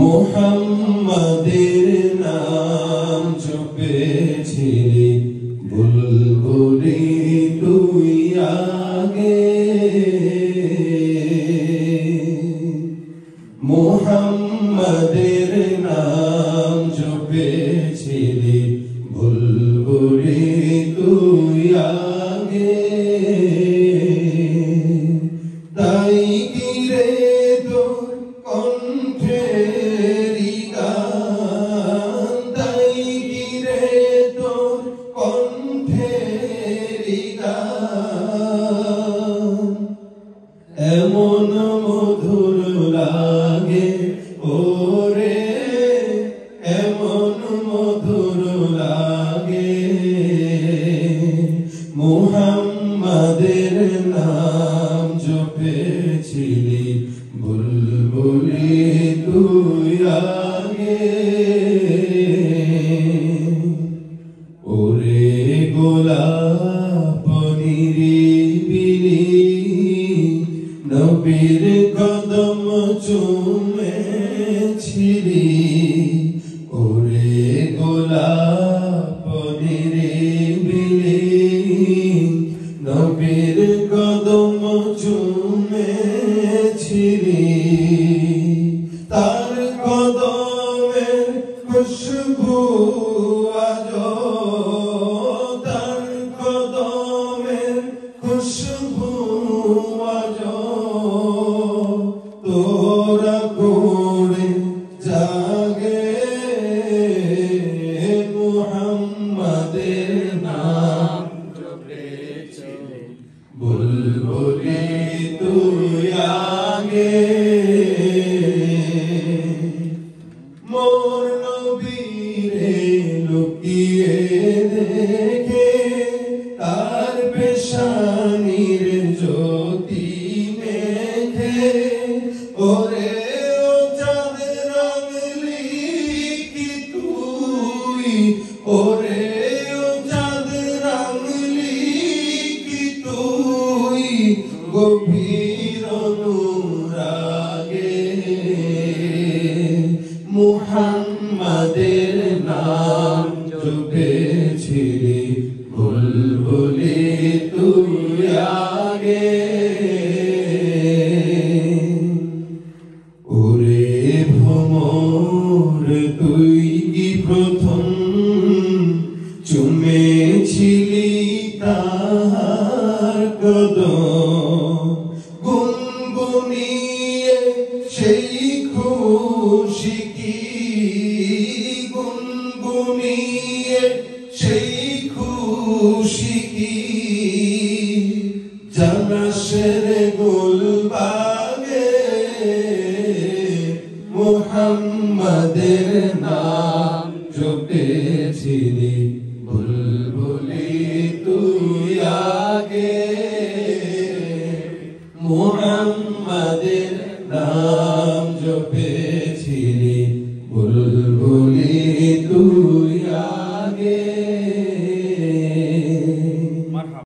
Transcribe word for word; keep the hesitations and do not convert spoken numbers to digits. মুহাম্মাদের নাম জপেছিলি বুলবুলি তুই আগে। মুহাম্মাদের নাম জপেছিলি বুলবুলি তুই আগে, তাই কি রে তোর কণ্ঠেরি গান, তাই কি রে তোর কণ্ঠেরি গান এমন মধুর লাগে ওরে, এমন মধুর লাগে। মুহাম্মাদের নাম জপেছিলি বুলবুলি তুই আগে, ওরে গোলাপ নিরিবিলি নবীর কদম চুমেছিলি, ওরে গোলাপ নিরিবিলি নবীর কদম চুমেছিলি, তার কদমের খুশবু আজ, তার কদমের খুশবু আজ তোরা করে জাগে। মুহাম্মাদের নাম বুলবুলি তুই আগে, মোর নবীরে লুকিয়ে দেখে তার পেশানির জ্যোতি মেখে, ওরে ও চাঁদের রাঙলি কি তুই, ওরে ও চাঁদের রাঙলি কি তুই গভীর অনুরাগে। মুহাম্মাদের নাম জপেছিলি বুলবুলি তুই আগে, ওরে ভ্রমর তুই কি প্রথম চুমেছিলি তাহার কদম, গুনগুনিয়ে সেই খুশি কি, গুনগুনিয়ে সেই খুশি কি জানাসের গুলবাগে। মুহাম্মাদের নাম জপেছিলি বুলবুলি তুই আগে, মুহাম্মাদের নাম জপেছিলি।